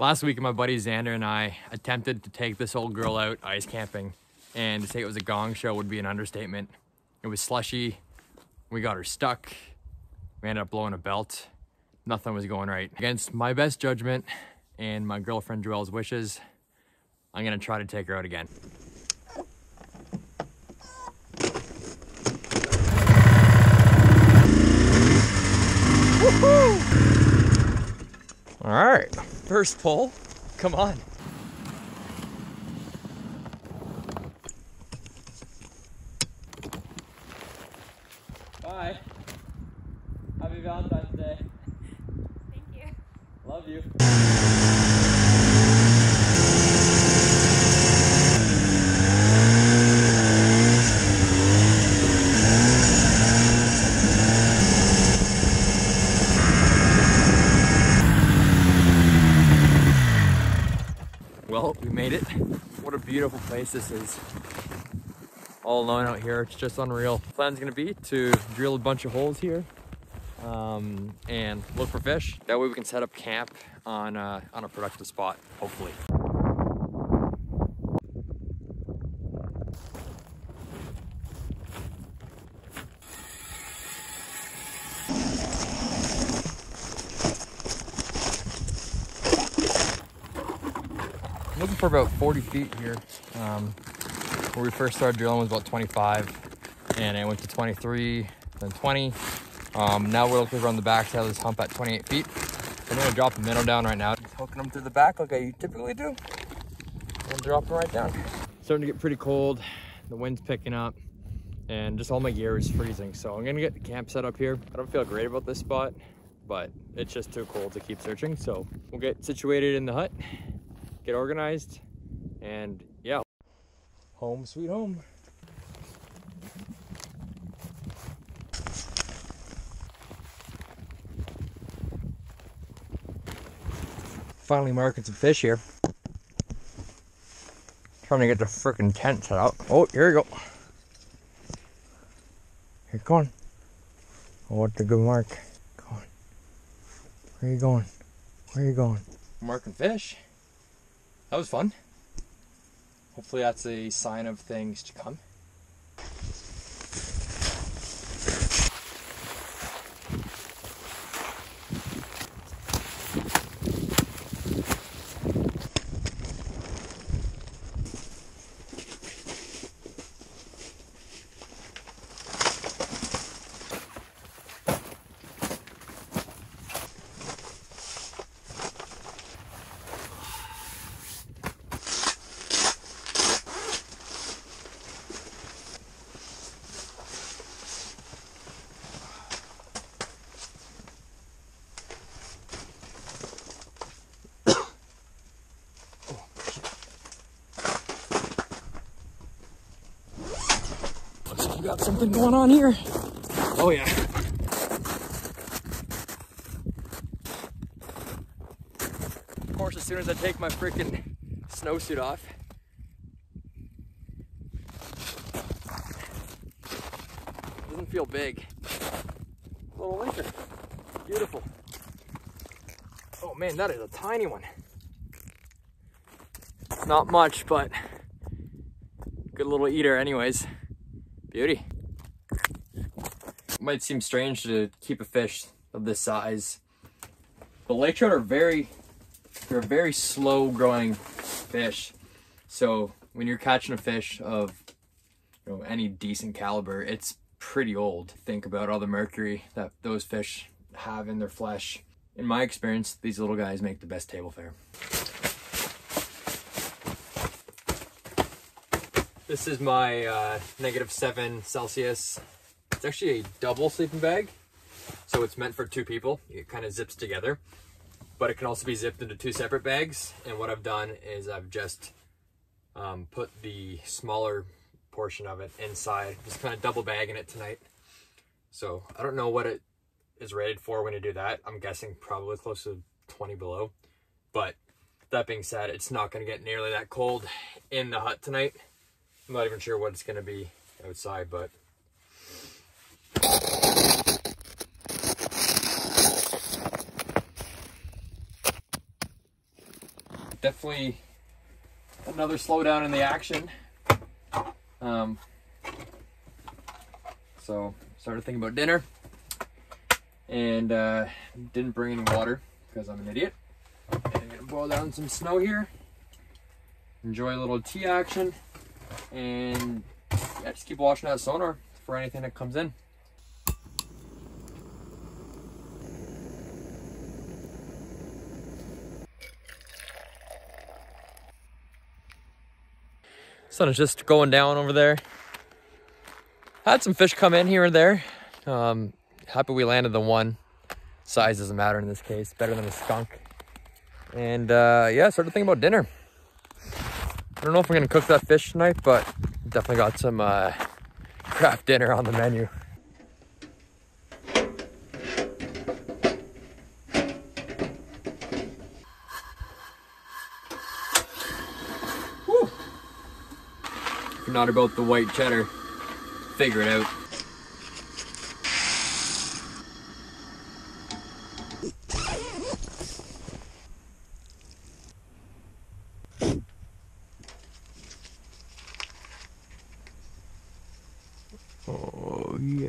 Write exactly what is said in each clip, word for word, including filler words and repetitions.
Last week, my buddy Xander and I attempted to take this old girl out ice camping, and to say it was a gong show would be an understatement. It was slushy, we got her stuck, we ended up blowing a belt, nothing was going right. Against my best judgment and my girlfriend Joelle's wishes, I'm gonna try to take her out again. All right, first pull, come on. Bye. Happy Valentine's Day. Thank you. Love you. Well, we made it. What a beautiful place this is. All alone out here, it's just unreal. Plan's gonna be to drill a bunch of holes here um, and look for fish. That way we can set up camp on uh, on a productive spot, hopefully. Looking for about forty feet here. Um, where we first started drilling was about twenty-five, and it went to twenty-three, then twenty. Um, now we're looking around the back side of this hump at twenty-eight feet. I'm gonna drop the minnow down right now. Just hooking them through the back like I typically do. And drop them right down. Starting to get pretty cold. The wind's picking up, and just all my gear is freezing. So I'm gonna get the camp set up here. I don't feel great about this spot, but it's just too cold to keep searching. So we'll get situated in the hut, get organized, and yeah, home sweet home. Finally marking some fish here. Trying to get the frickin' tent set up. Oh, here we go. Here it going. Oh, what's a good mark. Come on. Where are you going? Where are you going? Marking fish. That was fun. Hopefully that's a sign of things to come. We got something going on here. Oh yeah. Of course, as soon as I take my freaking snowsuit off. Doesn't feel big. Little winter. Beautiful. Oh man, that is a tiny one. Not much, but good little eater anyways. Beauty. It might seem strange to keep a fish of this size, but lake trout are very, they're a very slow growing fish. So when you're catching a fish of, you know, any decent caliber, it's pretty old. Think about all the mercury that those fish have in their flesh. In my experience, these little guys make the best table fare. This is my uh, negative seven Celsius. It's actually a double sleeping bag. So it's meant for two people. It kind of zips together, but it can also be zipped into two separate bags. And what I've done is I've just um, put the smaller portion of it inside, just kind of double bagging it tonight. So I don't know what it is rated for when you do that. I'm guessing probably close to twenty below, but that being said, it's not gonna get nearly that cold in the hut tonight. I'm not even sure what it's gonna be outside, but definitely another slowdown in the action. Um, so started thinking about dinner, and uh, didn't bring any water because I'm an idiot. And I'm gonna boil down some snow here, enjoy a little tea action, and yeah, just keep watching that sonar for anything that comes in. Sun is just going down over there. Had some fish come in here and there. Um, happy we landed the one. Size doesn't matter in this case, better than a skunk. And uh, yeah, started thinking about dinner. I don't know if we're gonna cook that fish tonight, but definitely got some uh, craft dinner on the menu. Not about the white cheddar, figure it out. Oh yeah,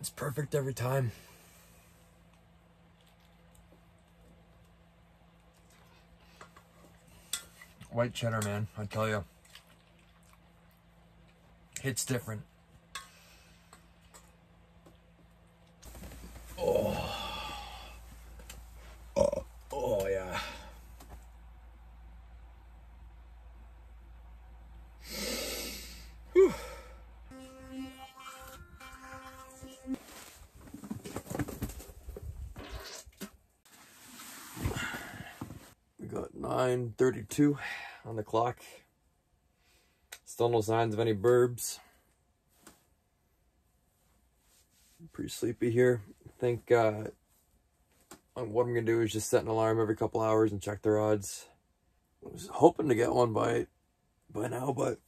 it's perfect every time. White cheddar, man, I tell you, it's different. Oh, oh, oh yeah. Whew. We got nine thirty-two. On the clock. Still no signs of any burbs. Pretty sleepy here. I think uh, what I'm gonna do is just set an alarm every couple hours and check the rods. I was hoping to get one by by now, but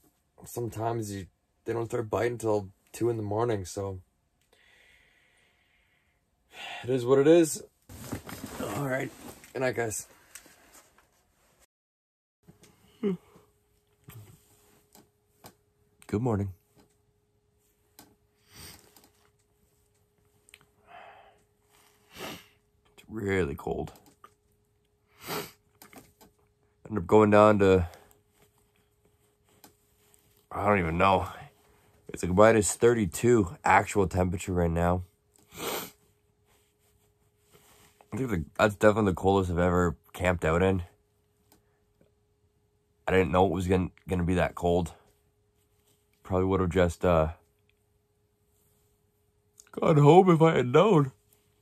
sometimes you, they don't start biting until two in the morning, so it is what it is. All right, good night, guys. Good morning. It's really cold. Ended up going down to, I don't even know. It's like minus thirty-two actual temperature right now. I think the, that's definitely the coldest I've ever camped out in. I didn't know it was gonna, gonna be that cold. Probably would have just uh, gone home if I had known.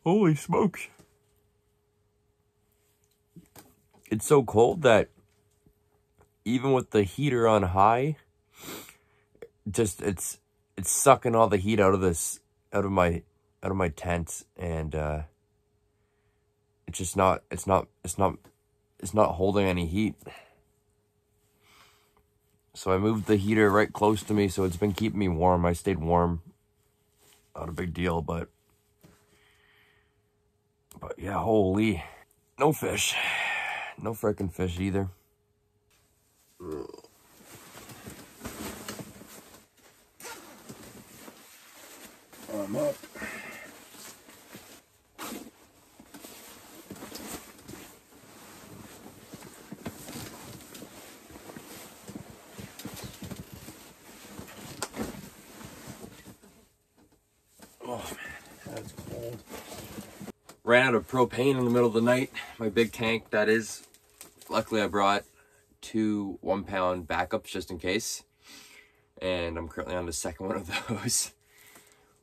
Holy smokes. It's so cold that even with the heater on high, just it's it's sucking all the heat out of this out of my out of my tent, and uh, it's just not it's not it's not it's not holding any heat. So I moved the heater right close to me, so it's been keeping me warm. I stayed warm. Not a big deal, but... But yeah, holy. No fish. No frickin' fish either. Ugh. I'm up. Ran out of propane in the middle of the night. My big tank, that is. Luckily, I brought two one-pound backups just in case. And I'm currently on the second one of those.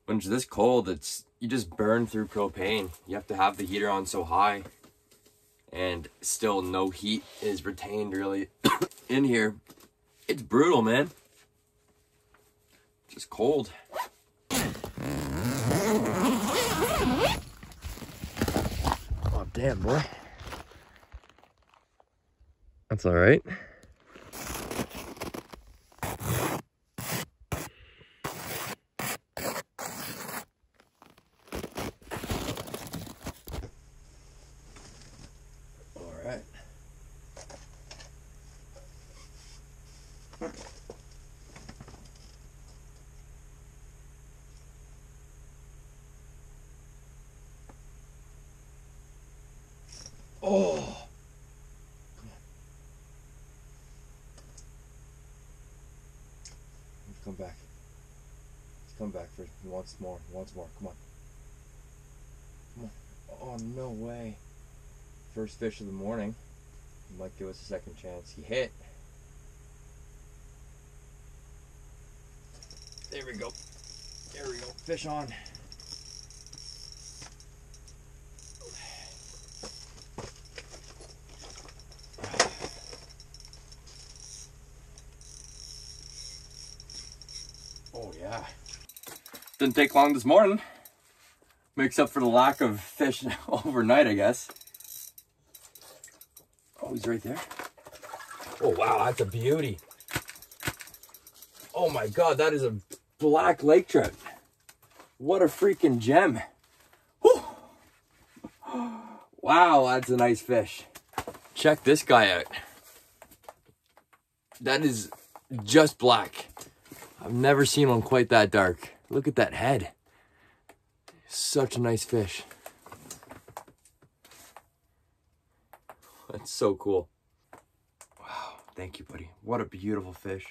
When it's this cold, it's you just burn through propane. You have to have the heater on so high. And still no heat is retained really in here. It's brutal, man. Just cold. Damn, boy. That's all right. Oh! Come on. He's come back. He's come back for it. He wants more. He wants more. Come on. Come on. Oh, no way. First fish of the morning. He might give us a second chance. He hit. There we go. There we go. Fish on. Oh yeah. Didn't take long this morning. Makes up for the lack of fish overnight, I guess. Oh, he's right there. Oh wow, that's a beauty. Oh my God, that is a black lake trout. What a freaking gem. Whew. Wow, that's a nice fish. Check this guy out. That is just black. I've never seen one quite that dark. Look at that head. Such a nice fish. That's so cool. Wow, thank you, buddy. What a beautiful fish.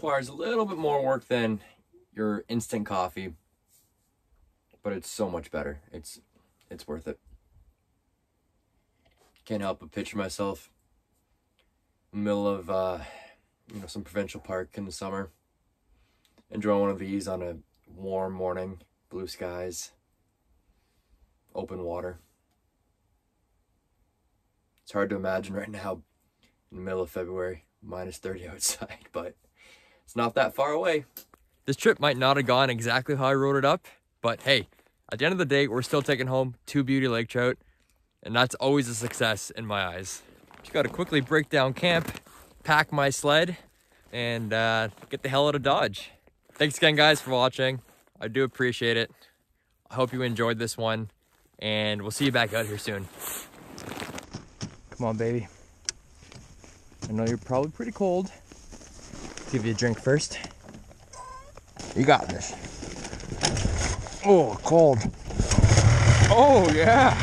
Requires a little bit more work than your instant coffee, but it's so much better. It's it's worth it. Can't help but picture myself in the middle of uh, you know, some provincial park in the summer, enjoying one of these on a warm morning, blue skies, open water. It's hard to imagine right now in the middle of February, minus thirty outside, but it's not that far away. This trip might not have gone exactly how I wrote it up, but hey, at the end of the day, we're still taking home two beauty lake trout, and that's always a success in my eyes. Just gotta quickly break down camp, pack my sled, and uh, get the hell out of Dodge. Thanks again, guys, for watching. I do appreciate it. I hope you enjoyed this one, and we'll see you back out here soon. Come on, baby. I know you're probably pretty cold. Give you a drink first. You got this. Oh, cold. Oh, yeah.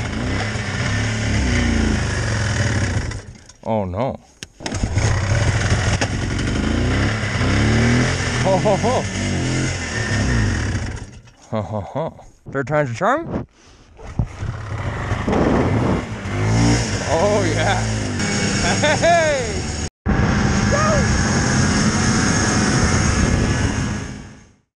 Oh, no. Ho, ho, ho. Ho, ho, ho. Third time's a charm? Oh, yeah. Hey!